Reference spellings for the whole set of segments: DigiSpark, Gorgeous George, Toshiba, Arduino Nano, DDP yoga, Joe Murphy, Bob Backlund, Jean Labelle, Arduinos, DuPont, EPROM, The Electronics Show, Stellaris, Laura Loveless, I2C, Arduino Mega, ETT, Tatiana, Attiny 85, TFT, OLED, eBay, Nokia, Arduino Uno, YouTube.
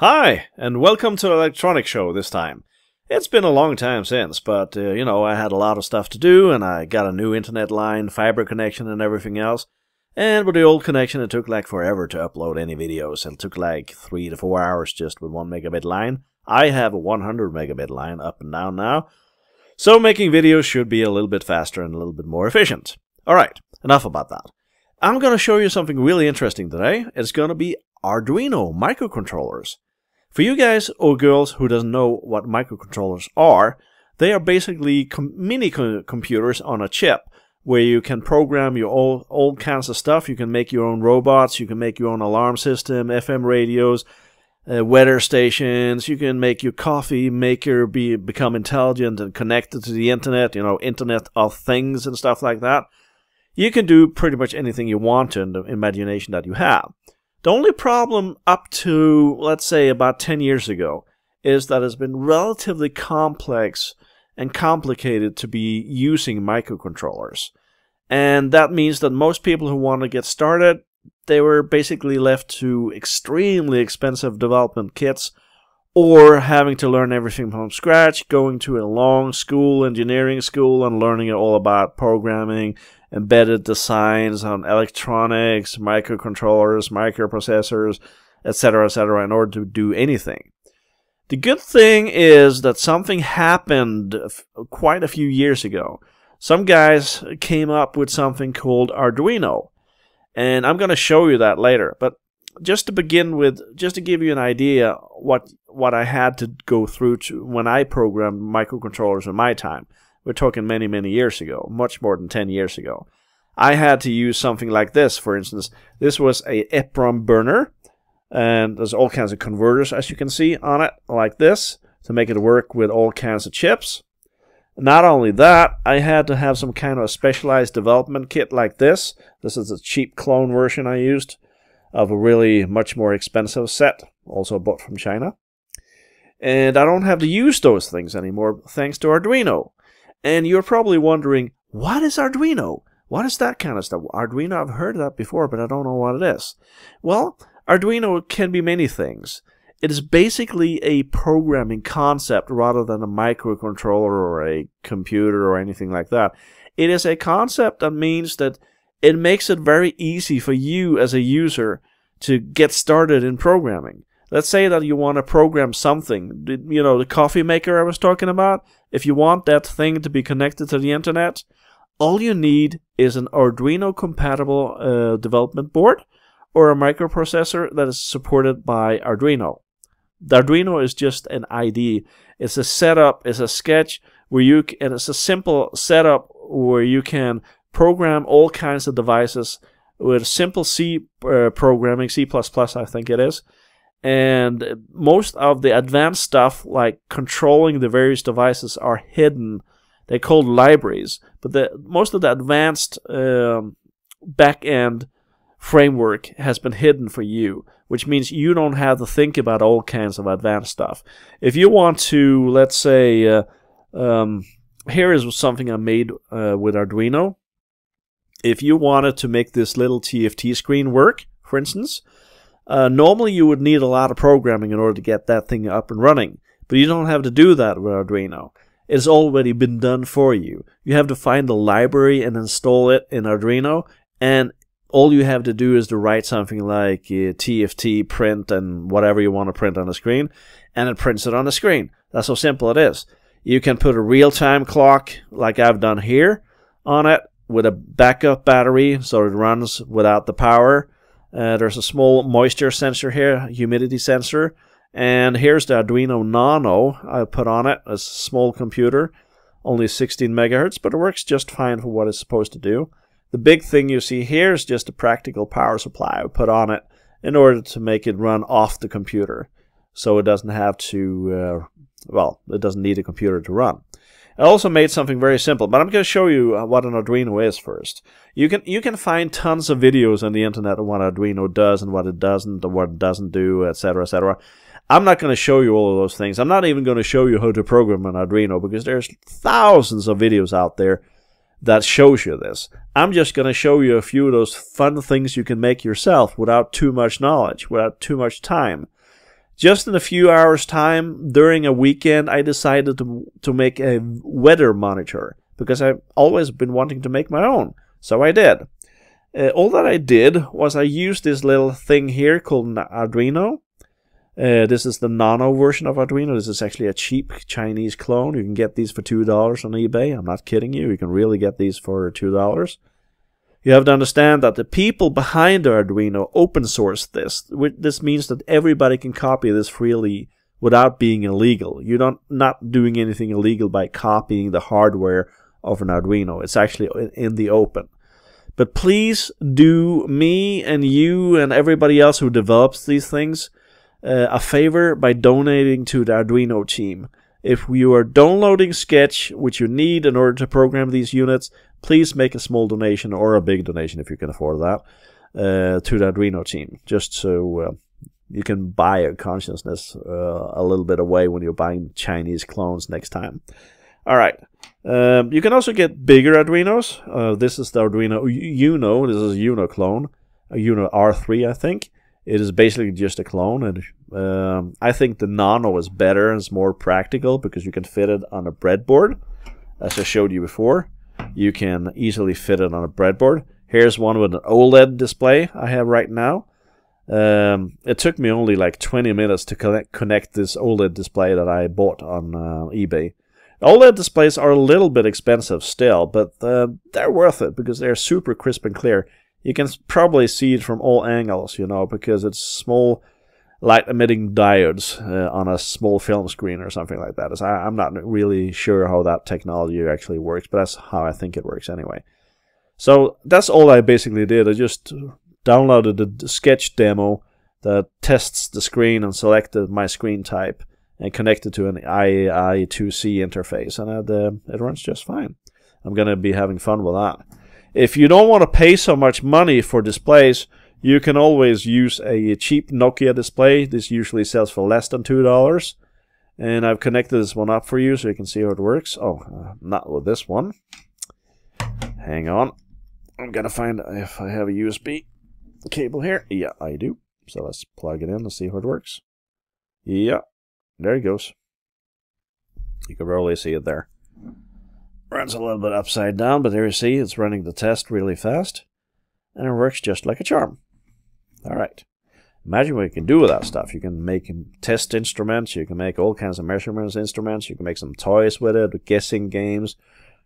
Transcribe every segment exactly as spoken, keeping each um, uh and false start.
Hi, and welcome to Electronic Show this time. It's been a long time since, but, uh, you know, I had a lot of stuff to do, and I got a new internet line, fiber connection, and everything else. And with the old connection, it took like forever to upload any videos. It took like three to four hours just with one megabit line. I have a one hundred megabit line up and down now. So making videos should be a little bit faster and a little bit more efficient. Alright, enough about that. I'm going to show you something really interesting today. It's going to be Arduino microcontrollers. For you guys or girls who doesn't know what microcontrollers are, they are basically com mini co computers on a chip where you can program your all, all kinds of stuff. You can make your own robots, you can make your own alarm system, F M radios, uh, weather stations, you can make your coffee maker be, become intelligent and connected to the internet, you know, Internet of Things and stuff like that. You can do pretty much anything you want in the imagination that you have. The only problem up to, let's say, about ten years ago is that it's been relatively complex and complicated to be using microcontrollers. And that means that most people who want to get started, they were basically left to extremely expensive development kits or having to learn everything from scratch, going to a long school, engineering school, and learning all about programming, embedded designs on electronics, microcontrollers, microprocessors, et cetera, et cetera, in order to do anything. The good thing is that something happened quite a few years ago. Some guys came up with something called Arduino, and I'm going to show you that later. But just to begin with, just to give you an idea what what I had to go through to when I programmed microcontrollers in my time. We're talking many, many years ago, much more than ten years ago. I had to use something like this, for instance. This was a EPROM burner, and there's all kinds of converters, as you can see, on it, like this, to make it work with all kinds of chips. Not only that, I had to have some kind of a specialized development kit like this. This is a cheap clone version I used of a really much more expensive set, also bought from China. And I don't have to use those things anymore, thanks to Arduino. And you're probably wondering, what is Arduino? What is that kind of stuff? Arduino, I've heard of that before, but I don't know what it is. Well, Arduino can be many things. It is basically a programming concept rather than a microcontroller or a computer or anything like that. It is a concept that means that it makes it very easy for you as a user to get started in programming. Let's say that you want to program something, you know, the coffee maker I was talking about. If you want that thing to be connected to the internet, all you need is an Arduino-compatible uh, development board or a microprocessor that is supported by Arduino. The Arduino is just an I D E. It's a setup, it's a sketch, where you c and it's a simple setup where you can program all kinds of devices with simple C uh, programming, C plus plus I think it is. And most of the advanced stuff, like controlling the various devices, are hidden. They're called libraries. But the, most of the advanced um, back-end framework has been hidden for you, which means you don't have to think about all kinds of advanced stuff. If you want to, let's say, uh, um, here is something I made uh, with Arduino. If you wanted to make this little T F T screen work, for instance, Uh, normally you would need a lot of programming in order to get that thing up and running, but you don't have to do that with Arduino. It's already been done for you. You have to find the library and install it in Arduino, and all you have to do is to write something like uh, T F T print and whatever you want to print on the screen, and it prints it on the screen. That's how simple it is. You can put a real-time clock, like I've done here, on it with a backup battery so it runs without the power. Uh, there's a small moisture sensor here, humidity sensor, and here's the Arduino Nano I put on it. It's a small computer, only sixteen megahertz, but it works just fine for what it's supposed to do. The big thing you see here is just a practical power supply I put on it in order to make it run off the computer, so it doesn't have to, uh, well, it doesn't need a computer to run. I also made something very simple, but I'm going to show you what an Arduino is first. You can you can find tons of videos on the internet on what Arduino does and what it doesn't, and what it doesn't do, et cetera, et cetera. I'm not going to show you all of those things. I'm not even going to show you how to program an Arduino because there's thousands of videos out there that shows you this. I'm just going to show you a few of those fun things you can make yourself without too much knowledge, without too much time. Just in a few hours' time, during a weekend, I decided to, to make a weather monitor, because I've always been wanting to make my own. So I did. Uh, all that I did was I used this little thing here called an Arduino. Uh, this is the Nano version of Arduino. This is actually a cheap Chinese clone. You can get these for two dollars on eBay. I'm not kidding you. You can really get these for two dollars. You have to understand that the people behind the Arduino open sourced this. This means that everybody can copy this freely without being illegal. You're not, not doing anything illegal by copying the hardware of an Arduino. It's actually in the open. But please do me and you and everybody else who develops these things uh, a favor by donating to the Arduino team. If you are downloading Sketch, which you need in order to program these units, please make a small donation or a big donation if you can afford that uh, to the Arduino team, just so uh, you can buy a consciousness uh, a little bit away when you're buying Chinese clones next time. All right. Um, you can also get bigger Arduinos. Uh, this is the Arduino Uno. This is a Uno clone, a Uno R three, I think. It is basically just a clone, and um, I think the Nano is better and it's more practical because you can fit it on a breadboard, as I showed you before. You can easily fit it on a breadboard. Here's one with an OLED display I have right now. Um, it took me only like twenty minutes to connect, connect this OLED display that I bought on uh, eBay. OLED displays are a little bit expensive still, but uh, they're worth it because they're super crisp and clear. You can probably see it from all angles, you know, because it's small light-emitting diodes uh, on a small film screen or something like that. So I, I'm not really sure how that technology actually works, but that's how I think it works anyway. So that's all I basically did. I just downloaded the Sketch demo that tests the screen and selected my screen type and connected to an I two C interface, and it, uh, it runs just fine. I'm going to be having fun with that. If you don't want to pay so much money for displays, you can always use a cheap Nokia display. This usually sells for less than two dollars. And I've connected this one up for you so you can see how it works. Oh, uh, not with this one. Hang on. I'm going to find if I have a U S B cable here. Yeah, I do. So let's plug it in and see how it works. Yeah, there it goes. You can probably see it there. Runs a little bit upside down, but there you see it's running the test really fast. And it works just like a charm. All right. Imagine what you can do with that stuff. You can make test instruments. You can make all kinds of measurements instruments. You can make some toys with it, guessing games,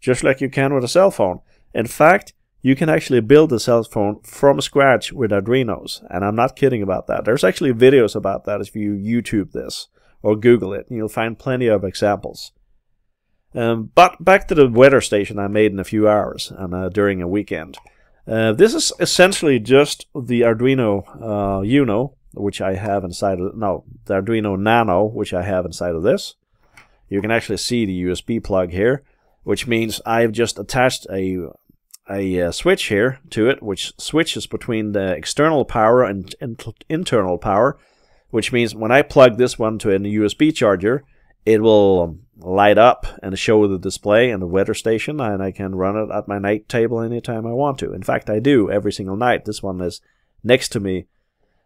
just like you can with a cell phone. In fact, you can actually build a cell phone from scratch with Arduinos. And I'm not kidding about that. There's actually videos about that if you YouTube this or Google it. And you'll find plenty of examples. Um, but back to the weather station I made in a few hours and uh, during a weekend. Uh, this is essentially just the Arduino uh, Uno, which I have inside of, no, the Arduino Nano, which I have inside of this. You can actually see the U S B plug here, which means I've just attached a, a, a switch here to it, which switches between the external power and in internal power, which means when I plug this one to a U S B charger, it will light up and show the display and the weather station, and I can run it at my night table anytime I want to. In fact, I do every single night. This one is next to me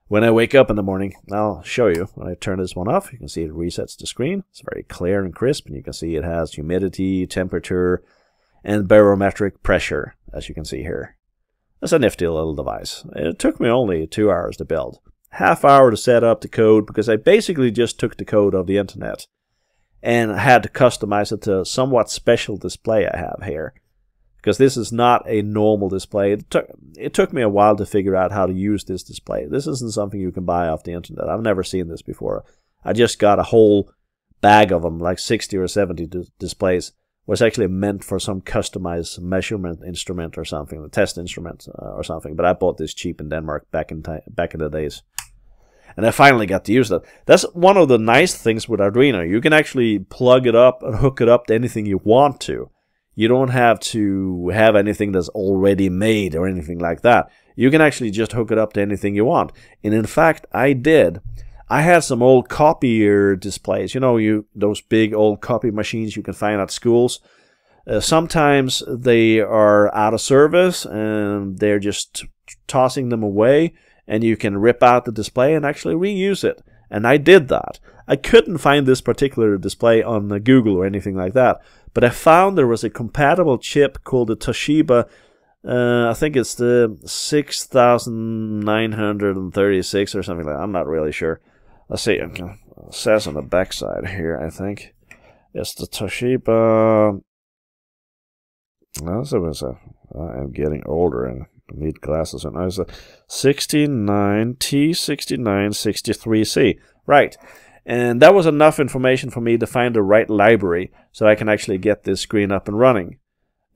when I wake up in the morning. I'll show you. When I turn this one off, you can see it resets the screen. It's very clear and crisp, and you can see it has humidity, temperature, and barometric pressure, as you can see here. It's a nifty little device. It took me only two hours to build. Half hour to set up the code, because I basically just took the code of the internet and I had to customize it to a somewhat special display I have here, because this is not a normal display. It took, it took me a while to figure out how to use this display. This isn't something you can buy off the internet. I've never seen this before. I just got a whole bag of them, like sixty or seventy displays, was actually meant for some customized measurement instrument or something, the test instrument uh, or something. But I bought this cheap in Denmark back in back in the days. And I finally got to use that. That's one of the nice things with Arduino. You can actually plug it up and hook it up to anything you want to. You don't have to have anything that's already made or anything like that. You can actually just hook it up to anything you want. And in fact, I did. I had some old copier displays. You know, you those big old copy machines you can find at schools. Uh, sometimes they are out of service and they're just tossing them away. And you can rip out the display and actually reuse it. And I did that. I couldn't find this particular display on Google or anything like that, but I found there was a compatible chip called the Toshiba, uh, I think it's the six thousand nine hundred thirty-six or something like that. I'm not really sure. Let's see, it says on the backside here, I think. It's the Toshiba. I am getting older and need glasses. And I was a sixty-nine T sixty-nine sixty-three C. Right. And that was enough information for me to find the right library so I can actually get this screen up and running.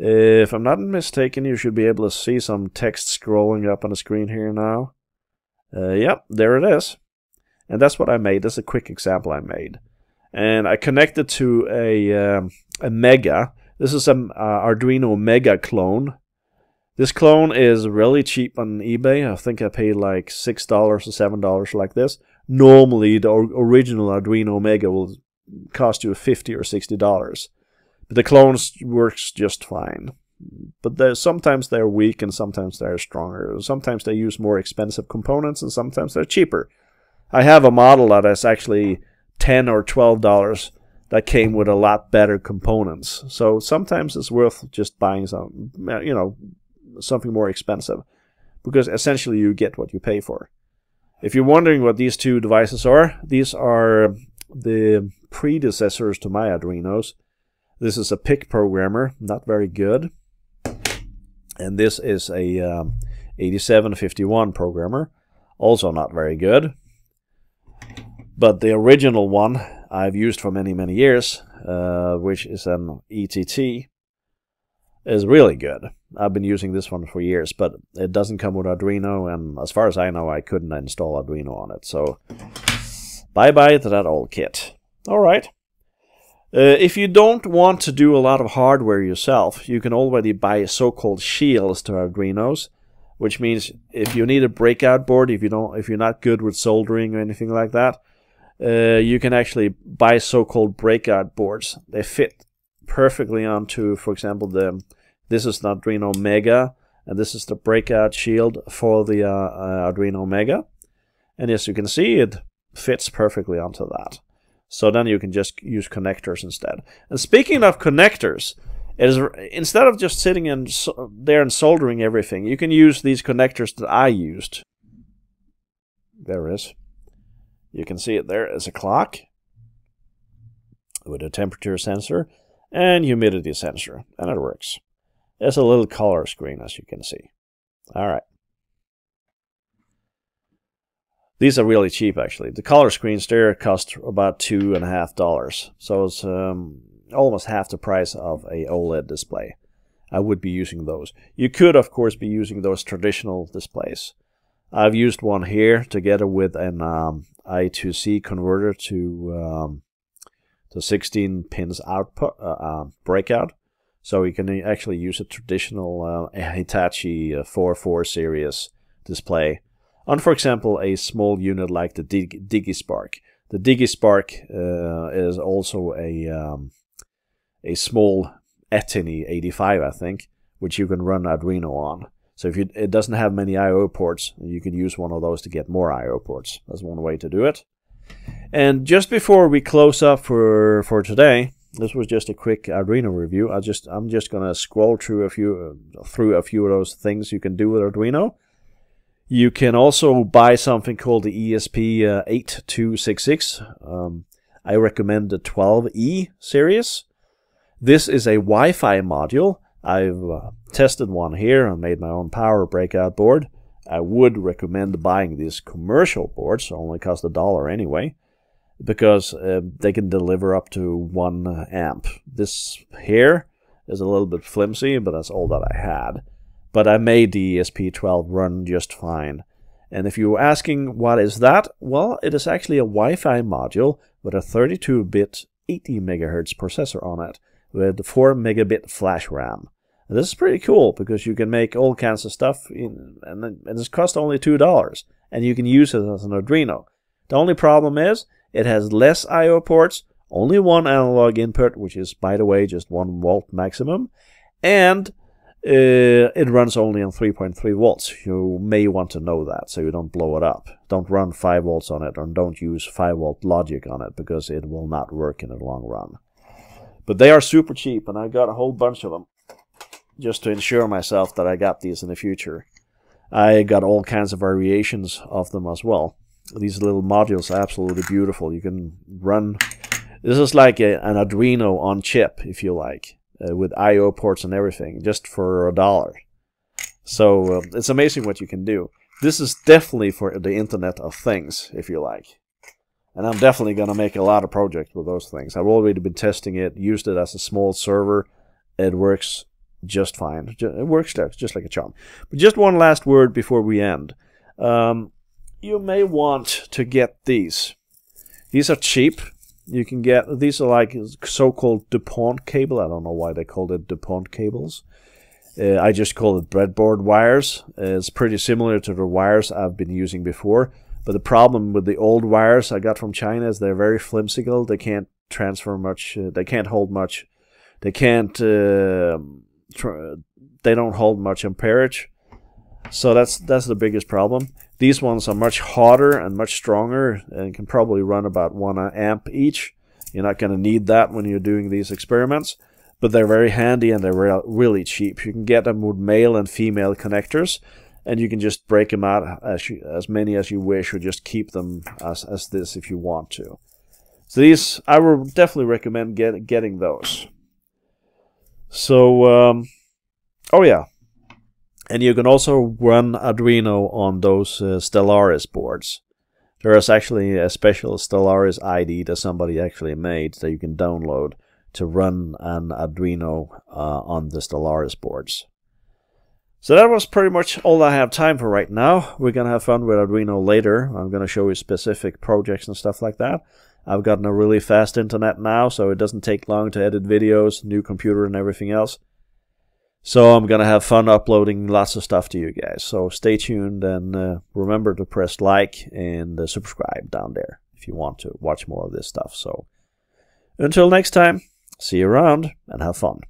If I'm not mistaken, you should be able to see some text scrolling up on the screen here now. Uh, yep, there it is. And that's what I made. That's a quick example I made. And I connected to a, um, a Mega. This is an uh, Arduino Mega clone. This clone is really cheap on eBay. I think I paid like six dollars or seven dollars like this. Normally, the original Arduino Mega will cost you fifty or sixty dollars. But the clone works just fine. But sometimes they're weak and sometimes they're stronger. Sometimes they use more expensive components and sometimes they're cheaper. I have a model that is actually ten or twelve dollars that came with a lot better components. So sometimes it's worth just buying some, you know, something more expensive. Because essentially you get what you pay for. If you're wondering what these two devices are, these are the predecessors to my Arduinos. This is a P I C programmer, not very good. And this is a um, eighty-seven fifty-one programmer, also not very good. But the original one I've used for many, many years, uh, which is an E T T, is really good. I've been using this one for years, but it doesn't come with Arduino, and as far as I know, I couldn't install Arduino on it, so bye-bye to that old kit. All right. Uh, if you don't want to do a lot of hardware yourself, you can already buy so-called shields to Arduinos, which means if you need a breakout board, if you don't, if you're not good with soldering or anything like that, uh, you can actually buy so-called breakout boards. They fit perfectly onto, for example, the this is the Arduino Mega, and this is the breakout shield for the uh, uh, Arduino Mega. And as you can see, it fits perfectly onto that. So then you can just use connectors instead. And speaking of connectors, it is, instead of just sitting in so, there and soldering everything, you can use these connectors that I used. There it is. You can see it there as a clock with a temperature sensor and humidity sensor, and it works. It's a little color screen, as you can see. All right. These are really cheap, actually. The color screens there cost about two and a half dollars, so it's um, almost half the price of a OLED display. I would be using those. You could, of course, be using those traditional displays. I've used one here together with an um, I two C converter to um, to sixteen pins output uh, uh, breakout, so you can actually use a traditional uh, Hitachi uh, four four series display on, for example, a small unit like the Dig DigiSpark. The DigiSpark uh, is also a, um, a small Attiny eighty-five, I think, which you can run Arduino on. So if you, it doesn't have many I O ports, you can use one of those to get more I O ports. That's one way to do it. And just before we close up for, for today, this was just a quick Arduino review. I just, I'm just going to scroll through a few, uh, through a few of those things you can do with Arduino. You can also buy something called the E S P eight two six six. Um, I recommend the twelve E series. This is a Wi-Fi module. I've uh, tested one here and made my own power breakout board. I would recommend buying these commercial boards. They only cost a dollar anyway, because uh, they can deliver up to one amp. This here is a little bit flimsy, but that's all that I had. But I made the E S P twelve run just fine. And if you were asking what is that, well, it is actually a Wi-Fi module with a thirty-two bit eighty megahertz processor on it with four megabit flash RAM. And this is pretty cool because you can make all kinds of stuff in, and it's cost only two dollars, and you can use it as an Arduino. The only problem is it has less I O ports, only one analog input, which is, by the way, just one volt maximum, and Uh, it runs only on three point three volts. You may want to know that so you don't blow it up. Don't run five volts on it, or don't use five volt logic on it, because it will not work in the long run. But they are super cheap, and I got a whole bunch of them just to ensure myself that I got these in the future. I got all kinds of variations of them as well. These little modules are absolutely beautiful. You can run... This is like a, an Arduino on chip, if you like. Uh, with I O ports and everything, just for a dollar. So uh, it's amazing what you can do. This is definitely for the Internet of Things, if you like. And I'm definitely going to make a lot of projects with those things. I've already been testing it, used it as a small server. It works just fine. It works just like a charm. But just one last word before we end. Um, you may want to get these. These are cheap. You can get, these are like so-called DuPont cable. I don't know why they called it DuPont cables. Uh, I just call it breadboard wires. Uh, it's pretty similar to the wires I've been using before. But the problem with the old wires I got from China is they're very flimsical. They can't transfer much. Uh, they can't hold much. They can't, uh, tr they don't hold much amperage. So that's, that's the biggest problem. These ones are much harder and much stronger and can probably run about one amp each. You're not going to need that when you're doing these experiments, but they're very handy and they're re really cheap. You can get them with male and female connectors, and you can just break them out as, you, as many as you wish, or just keep them as, as this if you want to. So these, I would definitely recommend get, getting those. So, um, oh yeah. And you can also run Arduino on those uh, Stellaris boards. There is actually a special Stellaris I D that somebody actually made that you can download to run an Arduino uh, on the Stellaris boards. So that was pretty much all I have time for right now. We're going to have fun with Arduino later. I'm going to show you specific projects and stuff like that. I've gotten a really fast internet now, so it doesn't take long to edit videos, new computer and everything else. So I'm going to have fun uploading lots of stuff to you guys. So stay tuned, and uh, remember to press like and uh, subscribe down there if you want to watch more of this stuff. So until next time, see you around and have fun.